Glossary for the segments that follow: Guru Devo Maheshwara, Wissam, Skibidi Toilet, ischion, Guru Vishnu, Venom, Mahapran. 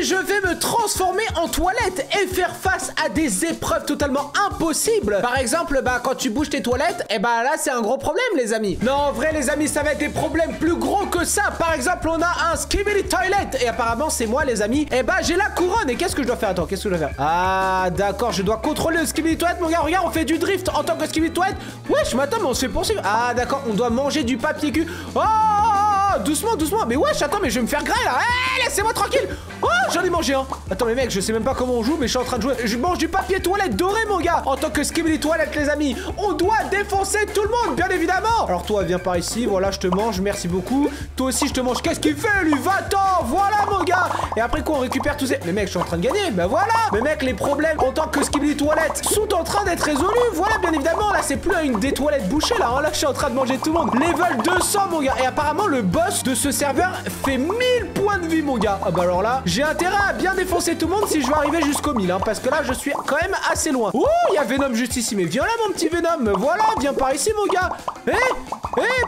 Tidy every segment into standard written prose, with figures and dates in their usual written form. et je vais me transformer en toilette et faire face à des épreuves totalement impossibles. Par exemple, quand tu bouges tes toilettes, et là c'est un gros problème les amis. Non, en vrai les amis, ça va être des problèmes plus gros que ça. Par exemple, on a un Skibidi Toilet et apparemment c'est moi les amis. Et j'ai la couronne et qu'est-ce que je dois faire? Attends, qu'est-ce que je dois faire? Ah d'accord, je dois contrôler le Skibidi Toilet. Mon gars, regarde, on fait du drift en tant que Skibidi Toilet. Wesh, mais attends, mais on se fait poursuivre. Ah d'accord, on doit manger du papier cul. Oh, doucement, doucement. Mais wesh, attends, mais je vais me faire grêler là. Hey, laissez-moi tranquille. Oh, j'en ai mangé un. Attends, mais mec, je sais même pas comment on joue, mais je suis en train de jouer. Je mange du papier toilette doré, mon gars. En tant que Skibidi Toilet, les amis, on doit défoncer tout le monde, bien évidemment. Alors, toi, viens par ici. Voilà, je te mange. Merci beaucoup. Toi aussi, je te mange. Qu'est-ce qu'il fait, lui? Va-t'en. Voilà, mon gars. Et après quoi, on récupère tous ces. Mais mec, je suis en train de gagner. Bah voilà. Mais mec, les problèmes en tant que Skibidi Toilet sont en train d'être résolus. Voilà, bien évidemment. Là, c'est plus une des toilettes bouchées, là. Hein. Là, je suis en train de manger tout le monde. Level 200, mon gars. Et apparemment, le boss de ce serveur fait 1000 points de vie, mon gars. Ah bah alors là, j'ai intérêt à bien défoncer tout le monde si je veux arriver jusqu'au 1000, hein, parce que là je suis quand même assez loin. Oh, il y a Venom juste ici, mais viens là mon petit Venom. Voilà, viens par ici mon gars. Eh,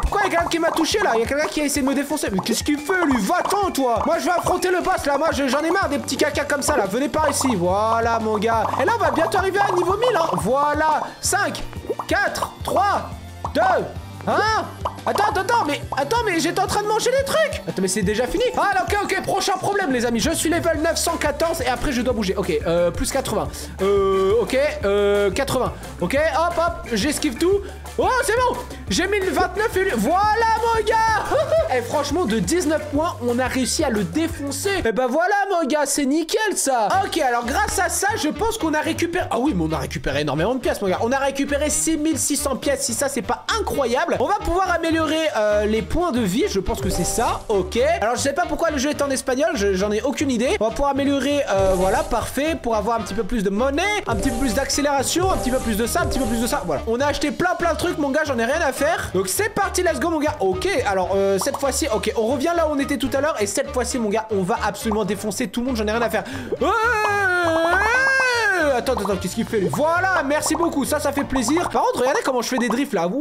pourquoi il y a quelqu'un qui m'a touché là? Il y a quelqu'un qui a essayé de me défoncer. Mais qu'est-ce qu'il fait lui? Va-t'en toi. Moi je vais affronter le boss là, moi j'en ai marre des petits caca comme ça là. Venez par ici, voilà mon gars. Et là on va bientôt arriver à niveau 1000, hein. Voilà, 5, 4, 3, 2, 1. Attends, mais j'étais en train de manger des trucs. Attends, mais c'est déjà fini. Ah, ok, prochain problème, les amis. Je suis level 914 et après, je dois bouger. Ok, plus 80. Ok, 80. Ok, hop, j'esquive tout. Oh, c'est bon. J'ai mis le 29 et... Voilà, mon gars. Et franchement, de 19 points, on a réussi à le défoncer. Et bah voilà, mon gars, c'est nickel, ça. Ok, alors grâce à ça, je pense qu'on a récupéré... Ah oui, mais on a récupéré énormément de pièces, mon gars. On a récupéré 6600 pièces. Si ça, c'est pas incroyable. On va pouvoir améliorer les points de vie, je pense que c'est ça. Ok, alors je sais pas pourquoi le jeu est en espagnol, j'en ai aucune idée. On va pouvoir améliorer, voilà, parfait, pour avoir un petit peu plus de monnaie, un petit peu plus d'accélération, un petit peu plus de ça, un petit peu plus de ça. Voilà, on a acheté plein de trucs mon gars, j'en ai rien à faire. Donc c'est parti, let's go mon gars. Ok, alors cette fois-ci, ok, on revient là où on était tout à l'heure. Et cette fois-ci mon gars, on va absolument défoncer tout le monde, j'en ai rien à faire. Attends, qu'est-ce qu'il fait lui? Voilà, merci beaucoup, ça fait plaisir. Par contre, regardez comment je fais des drifts là. Oui.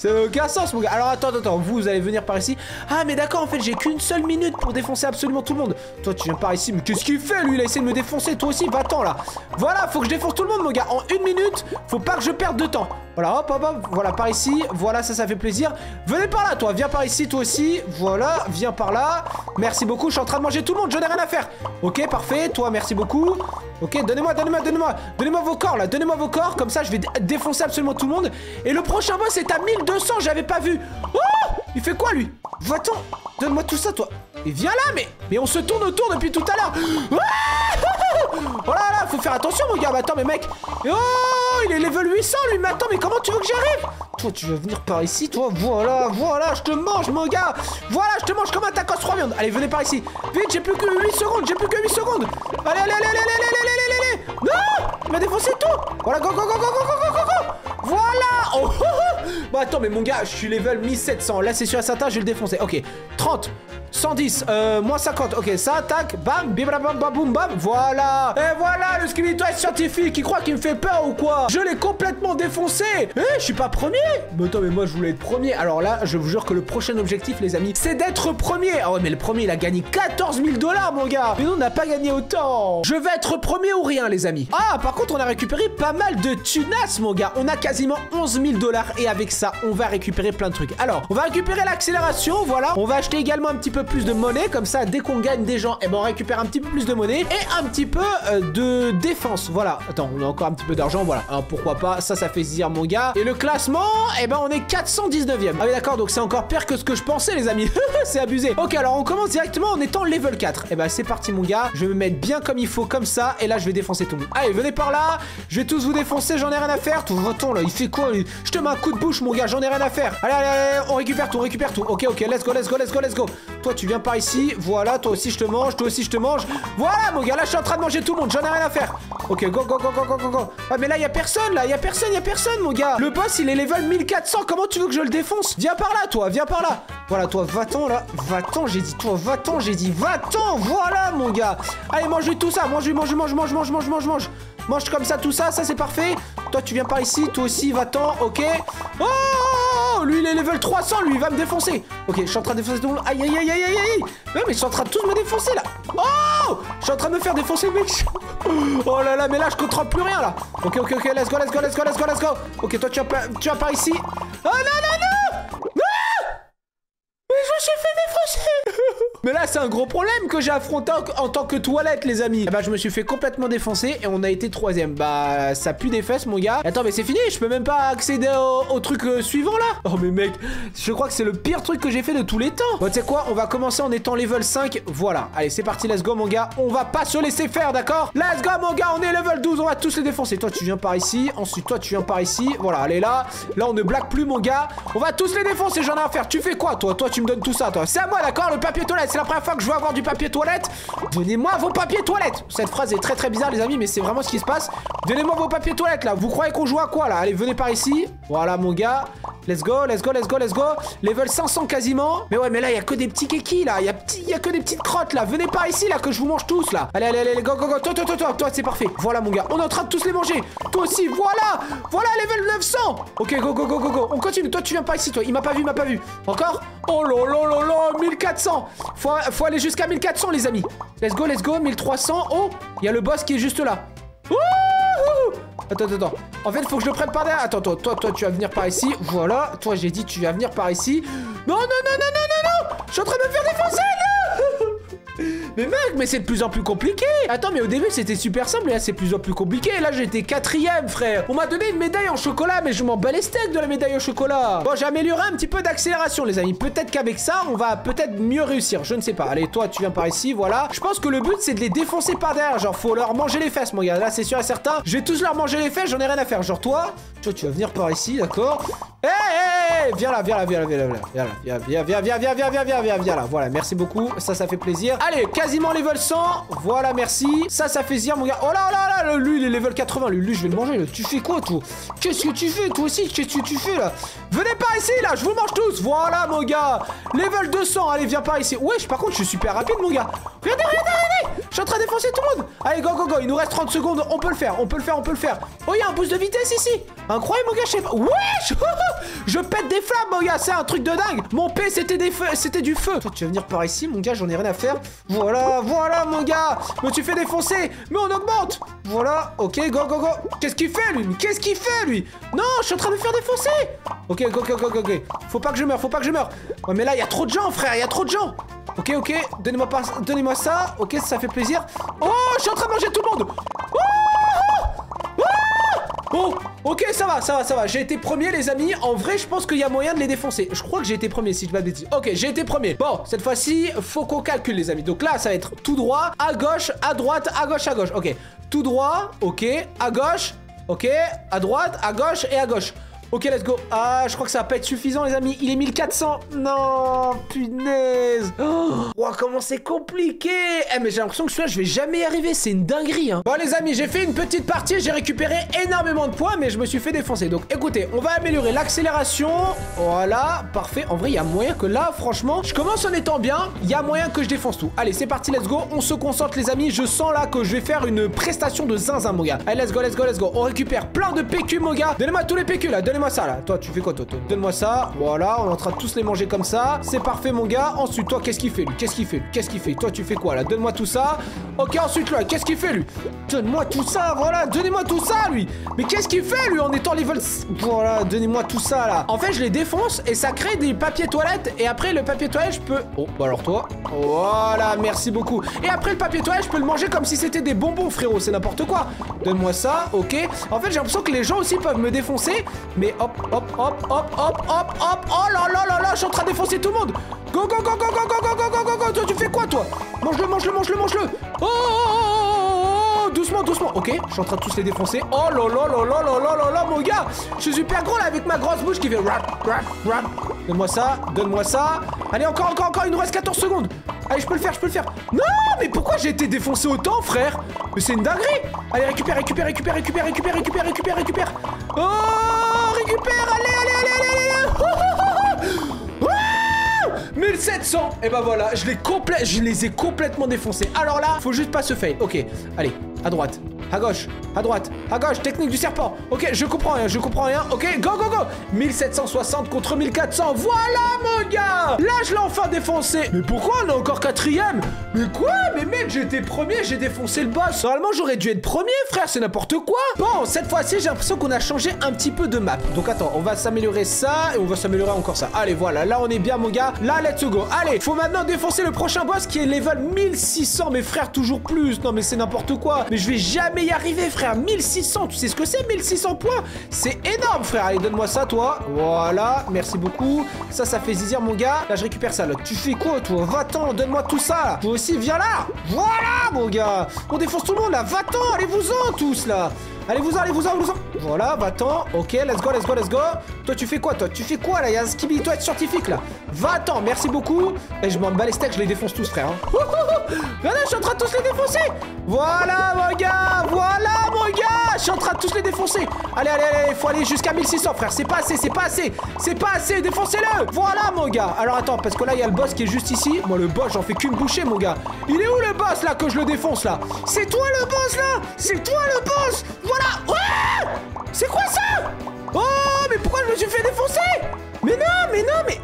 Ça n'a aucun sens mon gars. Alors attends, vous allez venir par ici. Ah mais d'accord, en fait j'ai qu'une seule minute pour défoncer absolument tout le monde. Toi tu viens par ici. Mais qu'est-ce qu'il fait lui? Il a essayé de me défoncer. Toi aussi, va-t'en là. Voilà, faut que je défonce tout le monde mon gars. En une minute, faut pas que je perde de temps. Voilà, hop, voilà par ici. Voilà, ça fait plaisir. Venez par là toi, viens par ici toi aussi. Voilà, viens par là. Merci beaucoup, je suis en train de manger tout le monde, j'en ai rien à faire. Ok, parfait, toi merci beaucoup. Ok, donnez-moi vos corps là. Donnez-moi vos corps, comme ça je vais défoncer absolument tout le monde. Et le prochain boss est à 1200, j'avais pas vu. Oh, il fait quoi lui? Va-t'en, donne-moi tout ça toi. Et viens là, mais on se tourne autour depuis tout à l'heure. Oh là là, faut faire attention mon gars. Mais attends, mais mec, oh, il est level 800 lui, mais attends, mais comment tu veux que j'arrive? Toi tu vas venir par ici toi. Voilà, je te mange mon gars. Voilà, je te mange comme un tacos 3 viandes. Allez, venez par ici, vite, j'ai plus que 8 secondes. Allez. Non, il m'a défoncé tout. Voilà, go. Voilà. Bah attends, mais mon gars, je suis level 1700. Là c'est sûr à certain, je vais le défoncer. Ok, 30, 110, moins 50. Ok, ça attaque, bam, bibabam, baboum, bam. Voilà, et voilà le Skibidi Toilet scientifique. Il croit qu'il me fait peur ou quoi? Je l'ai complètement défoncé. Je suis pas premier. Mais attends, mais moi je voulais être premier. Alors là, je vous jure que le prochain objectif les amis, c'est d'être premier. Ah ouais, mais le premier il a gagné 14 000 $, mon gars. Mais nous on n'a pas gagné autant. Je vais être premier ou rien les amis. Ah par contre, on a récupéré pas mal de tunas mon gars. On a quasiment 11 000 $. Et avec ça, on va récupérer plein de trucs. Alors, on va récupérer l'accélération, voilà. On va acheter également un petit peu plus de monnaie. Comme ça, dès qu'on gagne des gens, on récupère un petit peu plus de monnaie. Et un petit peu de défense, voilà. Attends, on a encore un petit peu d'argent, voilà. Alors, pourquoi pas, ça fait plaisir mon gars. Et le classement, on est 419e. Ah oui d'accord, donc c'est encore pire que ce que je pensais les amis. C'est abusé. Ok, alors on commence directement en étant level 4. C'est parti mon gars. Je vais me mettre bien comme il faut, comme ça. Et là, je vais défoncer tout le monde. Allez, venez par là. Je vais tous vous défoncer, j'en ai rien à faire. Tout le temps là, il fait quoi? Je te mets un coup de bouche mon gars, j'en ai rien à faire. Allez, on récupère tout, Ok, let's go. Toi tu viens par ici, voilà, toi aussi je te mange, Voilà mon gars, là je suis en train de manger tout le monde, j'en ai rien à faire. Ok, go. Ah mais là y a personne mon gars. Le boss il est level 1400, comment tu veux que je le défonce? Viens par là toi, Voilà toi, va-t'en là, va-t'en, voilà mon gars. Allez, mange tout ça, mange. Mange comme ça tout ça, ça c'est parfait. Toi tu viens par ici, toi aussi va-t'en, ok. Oh, lui il est level 300, lui il va me défoncer. Ok, je suis en train de défoncer tout le monde. Aïe aïe aïe aïe aïe aïe. Mais ils sont en train de tous me défoncer là. Oh, je suis en train de me faire défoncer, mec. Oh là là, mais là je contrôle plus rien là. Ok ok ok, let's go let's go let's go let's go let's go. Ok, toi tu vas par ici. Oh non non non ah. Mais je me suis fait défoncer. Mais là c'est un gros problème que j'ai affronté en tant que toilette, les amis. Et bah je me suis fait complètement défoncer et on a été 3ème. Bah ça pue des fesses, mon gars. Attends, mais c'est fini, je peux même pas accéder au truc suivant là. Oh mais mec, je crois que c'est le pire truc que j'ai fait de tous les temps. Bon tu sais quoi, on va commencer en étant level 5. Voilà, allez c'est parti, let's go mon gars. On va pas se laisser faire, d'accord. Let's go mon gars, on est level 12, on va tous les défoncer. Toi tu viens par ici, ensuite toi tu viens par ici. Voilà, allez là, là on ne blague plus mon gars. On va tous les défoncer, j'en ai à faire. Tu fais quoi toi? Toi tu me donnes tout ça toi. C'est à moi d'accord, le papier toilette. C'est la première fois que je veux avoir du papier toilette. Donnez-moi vos papiers toilettes. Cette phrase est très très bizarre les amis, mais c'est vraiment ce qui se passe. Donnez-moi vos papiers toilettes là. Vous croyez qu'on joue à quoi là? Allez venez par ici. Voilà mon gars. Let's go, let's go, let's go, let's go. Level 500 quasiment. Mais ouais mais là il y a que des petits kékis là. Il y a que des petites crottes là. Venez par ici là que je vous mange tous là. Allez allez allez go go go. Toi toi toi toi, toi c'est parfait. Voilà mon gars, on est en train de tous les manger. Toi aussi voilà. Voilà level 900. Ok go go go go go. On continue. Toi tu viens par ici toi. Il m'a pas vu, il m'a pas vu. Encore. Oh là là là là 1400. Faut aller jusqu'à 1400 les amis. Let's go, 1300. Oh, il y a le boss qui est juste là. Ouh. Attends, attends, attends. En fait, faut que je le prenne par derrière. Attends, toi, toi, tu vas venir par ici. Voilà. Toi, j'ai dit, tu vas venir par ici. Non, non, non, non, non, non, non. Je suis en train de me faire défoncer. Mais mec, mais c'est de plus en plus compliqué. Attends, mais au début c'était super simple, et là c'est de plus en plus compliqué. Là j'étais 4ème frère. On m'a donné une médaille en chocolat, mais je m'en bats les steaks de la médaille au chocolat. Bon, j'ai amélioré un petit peu d'accélération les amis. Peut-être qu'avec ça on va peut-être mieux réussir, je ne sais pas. Allez toi tu viens par ici, voilà. Je pense que le but c'est de les défoncer par derrière. Genre faut leur manger les fesses mon gars, là c'est sûr et certain. Je vais tous leur manger les fesses, j'en ai rien à faire. Genre toi, toi tu vas venir par ici, d'accord. Hé hé, viens là, viens là, viens là, viens là, viens là, viens, viens, viens, viens, viens, viens, viens, viens, viens là. Voilà, merci beaucoup, ça, ça fait plaisir. Allez, quasiment level 100, voilà, merci. Ça, ça fait plaisir, mon gars. Oh là là là, lui, il est level 80, lui, je vais le manger. Là. Tu fais quoi, toi? Qu'est-ce que tu fais, toi aussi? Qu'est-ce que tu fais, là? Venez par ici, là, je vous mange tous. Voilà, mon gars. Level 200, allez, viens par ici. Wesh, par contre, je suis super rapide, mon gars. Regardez, regardez, regardez. Je suis en train de défoncer tout le monde. Allez, go, go, go, il nous reste 30 secondes, on peut le faire, on peut le faire, on peut le faire. Oh, il y a un boost de vitesse ici. Incroyable, mon gars, je sais pas. Wesh. Je pète des flammes, mon gars, c'est un truc de dingue. Mon P, c'était des feux, c'était du feu. Toi, tu vas venir par ici, mon gars, j'en ai rien à faire. Voilà, voilà, mon gars. Je me suis fait défoncer, mais on augmente. Voilà, ok, go, go, go. Qu'est-ce qu'il fait, lui? Qu'est-ce qu'il fait, lui? Non, je suis en train de me faire défoncer. Ok, go, go, go, go, go. Faut pas que je meure, faut pas que je meure. Ouais, mais là, il y a trop de gens, frère, il y a trop de gens. Ok, ok, donnez-moi donnez-moi ça. Ok, ça fait plaisir. Oh, je suis en train de manger tout le monde. Oh, oh, ok, ça va, ça va, ça va. J'ai été premier, les amis. En vrai, je pense qu'il y a moyen de les défoncer. Je crois que j'ai été premier, si je ne m'abuse. Ok, j'ai été premier. Bon, cette fois-ci, faut qu'on calcule, les amis. Donc là, ça va être tout droit, à gauche, à droite, à gauche, à gauche. Ok, tout droit, ok, à gauche, ok, à droite, à gauche et à gauche. Ok, let's go. Ah, je crois que ça va pas être suffisant, les amis. Il est 1400. Non, punaise. Oh, wow, comment c'est compliqué. Eh, mais j'ai l'impression que celui-là, je vais jamais y arriver. C'est une dinguerie, hein. Bon, les amis, j'ai fait une petite partie. J'ai récupéré énormément de points, mais je me suis fait défoncer. Donc, écoutez, on va améliorer l'accélération. Voilà, parfait. En vrai, il y a moyen que là, franchement, je commence en étant bien. Il y a moyen que je défonce tout. Allez, c'est parti, let's go. On se concentre, les amis. Je sens là que je vais faire une prestation de zinzin, mon gars. Allez, let's go, let's go, let's go. On récupère plein de PQ, mon gars. Donnez-moi tous les PQ, là. Donnez-moi ça là. Toi tu fais quoi toi? Donne-moi ça. Voilà, on est en train de tous les manger comme ça. C'est parfait mon gars. Ensuite toi qu'est-ce qu'il fait lui? Qu'est-ce qu'il fait? Qu'est-ce qu'il fait? Toi tu fais quoi là? Donne-moi tout ça. Ok, ensuite lui, qu'est-ce qu'il fait lui? Donne-moi tout ça, voilà, donnez-moi tout ça lui. Mais qu'est-ce qu'il fait lui en étant level? Voilà, donnez-moi tout ça là. En fait je les défonce et ça crée des papiers toilettes. Et après le papier toilette je peux... Oh bah alors toi. Voilà, merci beaucoup. Et après le papier toilette je peux le manger comme si c'était des bonbons frérot. C'est n'importe quoi. Donne-moi ça, ok. En fait j'ai l'impression que les gens aussi peuvent me défoncer. Mais hop, hop, hop, hop, hop, hop, hop. Oh là là là là, je suis en train de défoncer tout le monde. Go, go, go, go, go, go, go, go, go, go, go. Toi, tu fais quoi, toi? Mange-le, mange-le, mange-le, mange-le. Oh, oh, oh, doucement, doucement. Ok, je suis en train de tous les défoncer. Oh là là là là là là là, mon gars. Je suis super gros, là, avec ma grosse bouche qui fait rap, rap, rap. Donne-moi ça, donne-moi ça. Allez, encore, encore, encore, il nous reste 14 secondes. Allez, je peux le faire, je peux le faire. Non, mais pourquoi j'ai été défoncé autant, frère? Mais c'est une dinguerie. Allez, récupère, récupère, récupère, récupère, récupère, récupère, récupère, récupère. Oh, récupère, allez, allez, allez, allez, allez. Oh, oh, oh, oh. Oh, 1700. Et bah voilà, je les ai complètement défoncés. Alors là, faut juste pas se fail. Ok, allez, à droite, à gauche, à droite, à gauche, technique du serpent. Ok, je comprends rien, ok, go, go, go. 1760 contre 1400, voilà mon gars. Là, je l'ai enfin défoncé. Mais pourquoi on est encore quatrième? Mais quoi? Mais mec, j'étais premier, j'ai défoncé le boss. Normalement, j'aurais dû être premier, frère, c'est n'importe quoi. Bon, cette fois-ci, j'ai l'impression qu'on a changé un petit peu de map. Donc attends, on va s'améliorer ça et on va s'améliorer encore ça. Allez, voilà, là, on est bien, mon gars. Là, let's go. Allez, faut maintenant défoncer le prochain boss qui est level 1600, mes frères, toujours plus. Non, mais c'est n'importe quoi. Mais je vais jamais y arriver, frère. 1600, tu sais ce que c'est, 1600 points? C'est énorme, frère. Allez, donne-moi ça, toi. Voilà, merci beaucoup. Ça, ça fait zizir, mon gars. Là, je récupère ça, là. Tu fais quoi, toi? Va-t'en, donne-moi tout ça. Toi aussi, viens là. Voilà, mon gars. On défonce tout le monde, là. Va-t'en, allez-vous-en, tous, là. Allez-vous-en, allez-vous-en, allez-vous-en. Voilà, va-t'en. Ok, let's go, let's go, let's go. Toi, tu fais quoi, toi? Tu fais quoi, là? Il y a un Skibidi Toilet scientifique, là. Va-t'en, merci beaucoup. Et je m'en bats les steaks, je les défonce tous, frère. Regardez, je suis en train de tous les défoncer. Voilà, mon gars. Voilà, mon gars. Je suis en train de tous les défoncer. Allez, allez, allez. Faut aller jusqu'à 1600, frère. C'est pas assez, c'est pas assez. C'est pas assez. Défoncez-le. Voilà, mon gars. Alors, attends, parce que là, il y a le boss qui est juste ici. Moi, le boss, j'en fais qu'une bouchée, mon gars. Il est où le boss, là, que je le défonce, là? C'est toi, le boss, là. C'est toi, le boss. Voilà. Ouais, c'est quoi ça? Oh, mais pourquoi je me suis fait défoncer? Mais non, mais non, mais...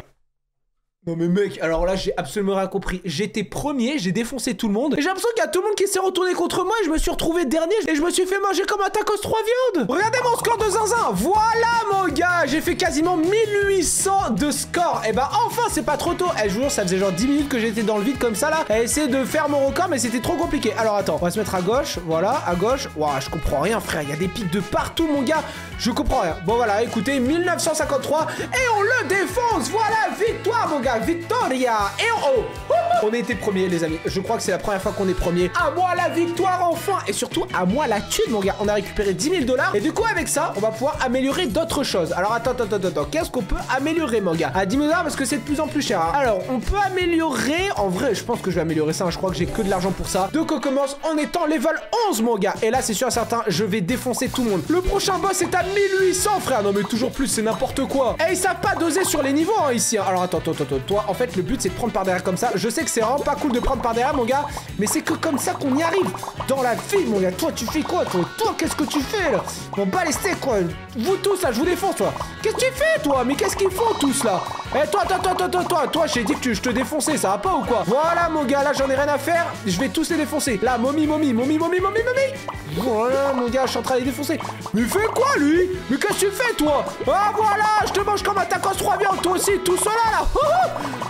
Non mais mec, alors là j'ai absolument rien compris. J'étais premier, j'ai défoncé tout le monde. Et j'ai l'impression qu'il y a tout le monde qui s'est retourné contre moi. Et je me suis retrouvé dernier et je me suis fait manger comme un tacos 3 viandes. Regardez mon score de zinzin. Voilà mon gars, j'ai fait quasiment 1800 de score. Et bah enfin c'est pas trop tôt. Et je vous jure ça faisait genre 10 minutes que j'étais dans le vide comme ça là à essayer de faire mon record mais c'était trop compliqué. Alors attends, on va se mettre à gauche, voilà, à gauche. Ouah, je comprends rien frère, il y a des pics de partout mon gars. Je comprends rien. Bon voilà, écoutez, 1953 et on le défonce. Voilà, victoire mon gars. Victoria. Et oh, oh, on a été premier les amis. Je crois que c'est la première fois qu'on est premier. À moi la victoire enfin. Et surtout à moi la thune mon gars. On a récupéré 10 000 $. Et du coup avec ça on va pouvoir améliorer d'autres choses. Alors attends, attends, attends, attends. Qu'est-ce qu'on peut améliorer mon gars à 10 000 $? Parce que c'est de plus en plus cher hein. Alors on peut améliorer. En vrai je pense que je vais améliorer ça hein. Je crois que j'ai que de l'argent pour ça. Donc on commence en étant level 11 mon gars. Et là c'est sûr et certain je vais défoncer tout le monde. Le prochain boss est à 1800 frère. Non mais toujours plus c'est n'importe quoi. Et ils savent pas doser sur les niveaux hein, ici hein. Alors attends, attends, attends. Toi, en fait, le but c'est de prendre par derrière comme ça. Je sais que c'est vraiment pas cool de prendre par derrière, mon gars, mais c'est que comme ça qu'on y arrive dans la vie, mon gars. Toi, tu fais quoi, toi? Toi, qu'est-ce que tu fais là? Bon, bah, les steaks, quoi. Vous tous, là, je vous défonce, toi. Qu'est-ce que tu fais, toi? Mais qu'est-ce qu'ils font tous là? Eh, toi, toi, toi, toi, toi, toi, toi, j'ai dit que je te défonçais, ça va pas ou quoi? Voilà, mon gars, là, j'en ai rien à faire. Je vais tous les défoncer. Là, momie, momie, momie, momie, momie, momie. Voilà, mon gars, je suis en train de les défoncer. Mais fais quoi, lui? Mais qu'est-ce que tu fais, toi? Ah, voilà, je te mange comme un tacos 3 viandes, toi aussi, tout cela là.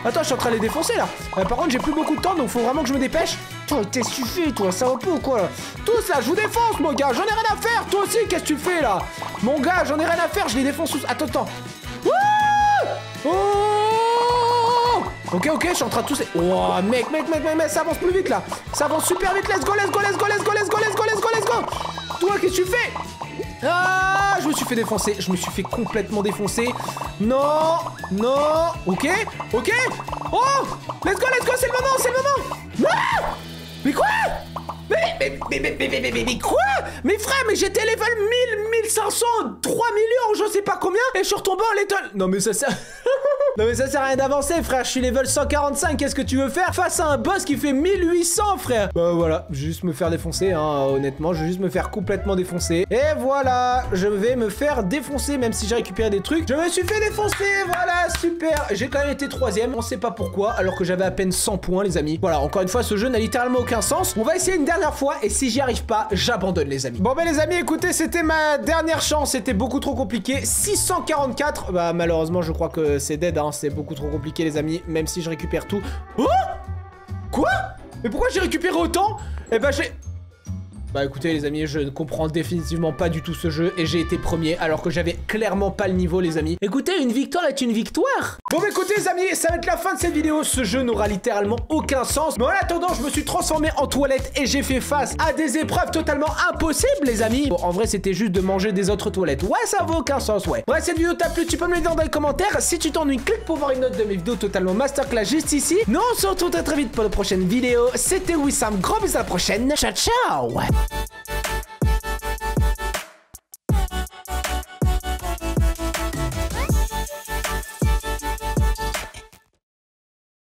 Attends, je suis en train de les défoncer là. Par contre, j'ai plus beaucoup de temps donc faut vraiment que je me dépêche. Toi, t'es suffit, toi, ça va pas ou quoi là? Tous là, je vous défonce, mon gars, j'en ai rien à faire. Toi aussi, qu'est-ce que tu fais là? Mon gars, j'en ai rien à faire, je les défonce tous. Attends, attends. Oh ok, ok, je suis en train de tous. Oh, mec, mec, mec, mec, mec, ça avance plus vite là. Ça avance super vite, let's go, let's go, let's go, let's go, let's go, let's go, let's go, let's go. Toi, qu'est-ce que tu fais? Ah, je me suis fait défoncer. Je me suis fait complètement défoncer. Non, non. Ok, ok. Oh, let's go, c'est le moment, c'est le moment. Non, mais quoi? Mais quoi? Mes frères, mais j'étais level 1000, 1500, 3 millions, je sais pas combien, et je suis retombé en l'étoile. Non mais ça sert... Non mais ça sert à rien d'avancer frère, je suis level 145, qu'est-ce que tu veux faire face à un boss qui fait 1800 frère? Bah voilà, je vais juste me faire défoncer hein, honnêtement, je vais juste me faire complètement défoncer. Et voilà, je vais me faire défoncer même si j'ai récupéré des trucs. Je me suis fait défoncer, voilà, super. J'ai quand même été 3ème, on sait pas pourquoi, alors que j'avais à peine 100 points les amis. Voilà, encore une fois, ce jeu n'a littéralement aucun sens. On va essayer une dernière fois et si j'y arrive pas, j'abandonne les amis. Bon bah les amis, écoutez, c'était ma dernière chance, c'était beaucoup trop compliqué. 644, bah malheureusement je crois que c'est dead. C'est beaucoup trop compliqué les amis, même si je récupère tout. Oh quoi? Mais pourquoi j'ai récupéré autant? Eh ben j'ai... Bah écoutez les amis, je ne comprends définitivement pas du tout ce jeu et j'ai été premier alors que j'avais clairement pas le niveau les amis. Écoutez, une victoire est une victoire. Bon bah écoutez les amis, ça va être la fin de cette vidéo. Ce jeu n'aura littéralement aucun sens. Mais en attendant, je me suis transformé en toilette et j'ai fait face à des épreuves totalement impossibles les amis. Bon en vrai c'était juste de manger des autres toilettes. Ouais ça vaut aucun sens ouais. Bref cette vidéo t'a plu, tu peux me le dire dans les commentaires. Si tu t'ennuies, clique pour voir une autre de mes vidéos totalement masterclass juste ici. Nous on se retrouve très vite pour la prochaine vidéo. C'était Wissam, gros bisous à la prochaine. Ciao ciao.